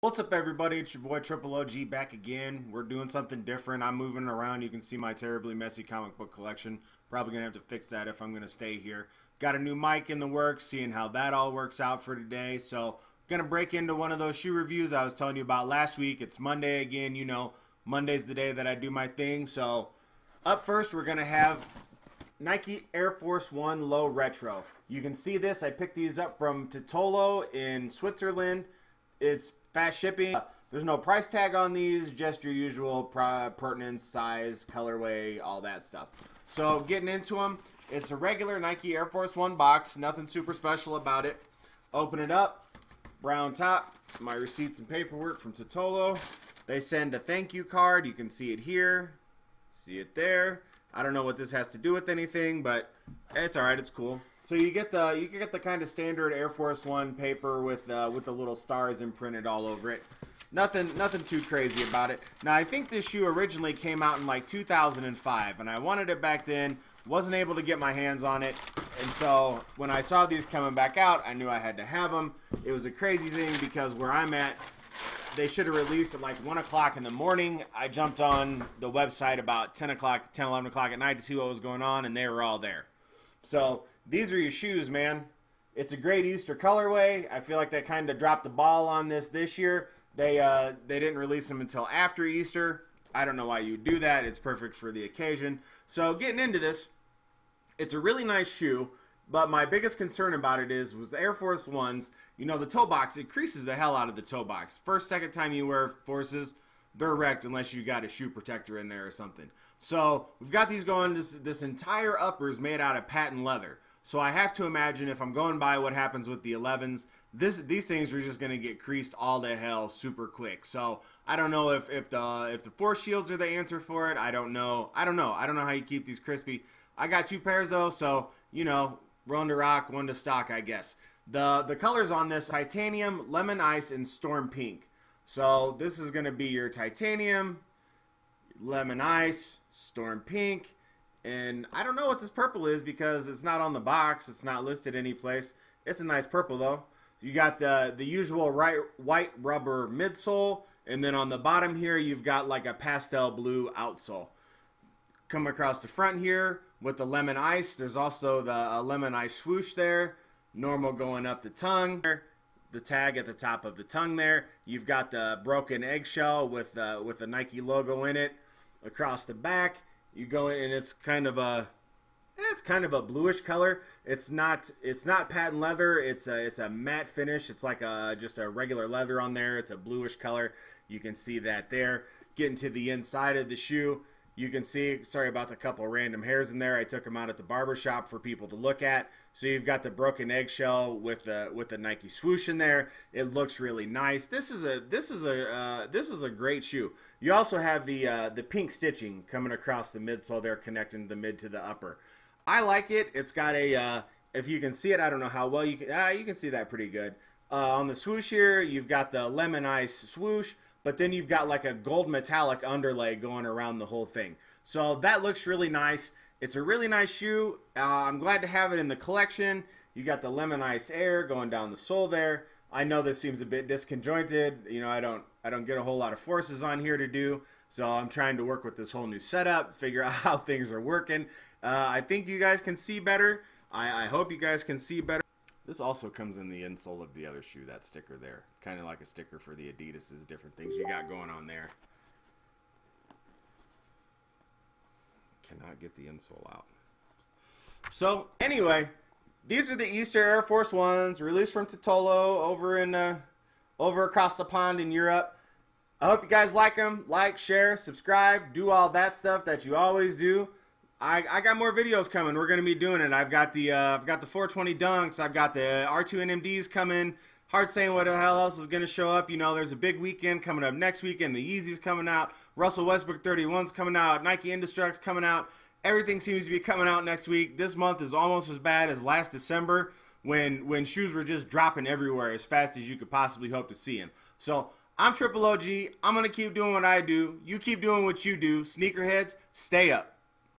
What's up everybody, it's your boy Triple OG back again. We're doing something different. I'm moving around. You can see my terribly messy comic book collection. Probably gonna have to fix that if I'm gonna stay here. Got a new mic in the works, seeing how that all works out for today. So gonna break into one of those shoe reviews I was telling you about last week. It's Monday again, you know, Monday's the day that I do my thing. So up first we're gonna have Nike Air Force 1 Low Retro. You can see this, I picked these up from Titolo in Switzerland. It's fast shipping. There's no price tag on these, just your usual pertinence, size, colorway, all that stuff. So getting into them, it's a regular Nike Air Force 1 box, nothing super special about it. Open it up, brown top, my receipts and paperwork from Titolo. They send a thank you card, you can see it here, see it there. I don't know what this has to do with anything, but it's alright, it's cool. So you get the kind of standard Air Force 1 paper with the little stars imprinted all over it. Nothing too crazy about it. Now I think this shoe originally came out in like 2005, and I wanted it back then. Wasn't able to get my hands on it, and so when I saw these coming back out, I knew I had to have them. It was a crazy thing because where I'm at, they should have released at like 1 o'clock in the morning. I jumped on the website about 10, 11 o'clock at night to see what was going on, and they were all there. So these are your shoes, man. It's a great Easter colorway. I feel like they kind of dropped the ball on this year. They didn't release them until after Easter. I don't know why you do that. It's perfect for the occasion. So getting into this, it's a really nice shoe, but my biggest concern about it was the Air Force 1s. You know, the toe box, it creases the hell out of the toe box. First, second time you wear Forces, they're wrecked unless you got a shoe protector in there or something. So we've got these going. This entire upper is made out of patent leather. So I have to imagine, if I'm going by what happens with the 11s, these things are just going to get creased all to hell super quick. So I don't know if the Force Shields are the answer for it. I don't know how you keep these crispy. I got two pairs though, so you know, one to rock, one to stock, I guess. The colors on this: titanium, lemon ice, and storm pink. So this is going to be your titanium, lemon ice, storm pink. And I don't know what this purple is because it's not on the box. It's not listed any place. It's a nice purple though. You got the usual white rubber midsole, and then on the bottom here you've got like a pastel blue outsole. Come across the front here with the lemon ice. There's also the lemon ice swoosh there. Normal going up the tongue. The tag at the top of the tongue there. You've got the broken eggshell with the Nike logo in it across the back. You go in and it's kind of a bluish color. It's not patent leather. It's a matte finish. It's like just a regular leather on there. It's a bluish color. You can see that there. Getting to the inside of the shoe, you can see, sorry about the couple random hairs in there. I took them out at the barber shop for people to look at. So you've got the broken eggshell with the Nike swoosh in there. It looks really nice. This is a great shoe. You also have the pink stitching coming across the midsole there, connecting the mid to the upper. I like it. It's got a if you can see it, I don't know how well you can see that pretty good. On the swoosh here, you've got the lemon ice swoosh, but then you've got like a gold metallic underlay going around the whole thing. So that looks really nice. It's a really nice shoe. I'm glad to have it in the collection. You got the lemon ice air going down the sole there. I know this seems a bit disconjointed. You know, I don't get a whole lot of Forces on here to do, so I'm trying to work with this whole new setup, figure out how things are working. I think you guys can see better. I hope you guys can see better. This also comes in the insole of the other shoe, that sticker there. Kind of like a sticker for the Adidas' different things you got going on there. Cannot get the insole out. So, anyway, these are the Easter Air Force 1s, released from Titolo over across the pond in Europe. I hope you guys like them. Like, share, subscribe, do all that stuff that you always do. I got more videos coming. We're gonna be doing it. I've got the 420 dunks. I've got the R2NMDs coming. Hard saying what the hell else is gonna show up. You know, there's a big weekend coming up next weekend. The Yeezys coming out. Russell Westbrook 31's coming out. Nike Indestructs coming out. Everything seems to be coming out next week. This month is almost as bad as last December when shoes were just dropping everywhere as fast as you could possibly hope to see them. So I'm Triple OG. I'm gonna keep doing what I do. You keep doing what you do. Sneakerheads, stay up.